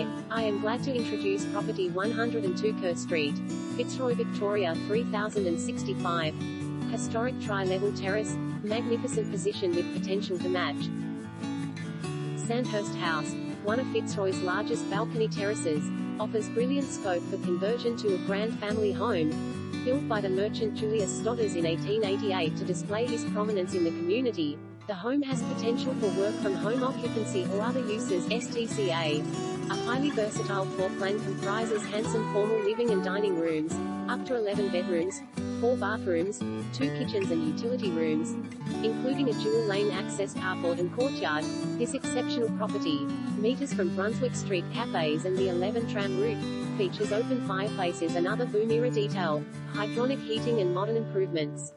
Hi, I am glad to introduce property 102 Kerr Street, Fitzroy, Victoria 3065. Historic tri-level terrace, magnificent position with potential to match. Sandhurst House, one of Fitzroy's largest balcony terraces, offers brilliant scope for conversion to a grand family home. Built by the merchant Julius Stodders in 1888 to display his prominence in the community, the home has potential for work from home occupancy or other uses. SDCA. A highly versatile floor plan comprises handsome formal living and dining rooms, up to 11 bedrooms, 4 bathrooms, 2 kitchens and utility rooms. Including a dual-lane access carport and courtyard, this exceptional property, meters from Brunswick Street cafes and the 11 tram route, features open fireplaces and other boom-era detail, hydronic heating and modern improvements.